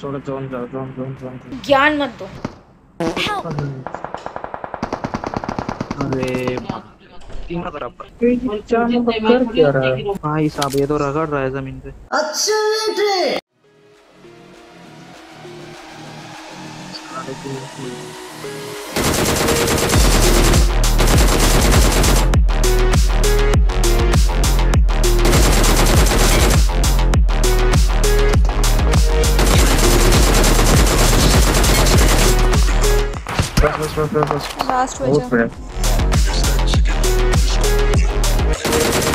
छोड़ो जोन जाओ zone zone zone ज्ञान मत दो। अरे तीन नंबर आपका चार नंबर कर क्या रहा है भाई साहब, ये तो रगड़ रहा है जमीन पे। अच्छा बेटे बस। लास्ट वजह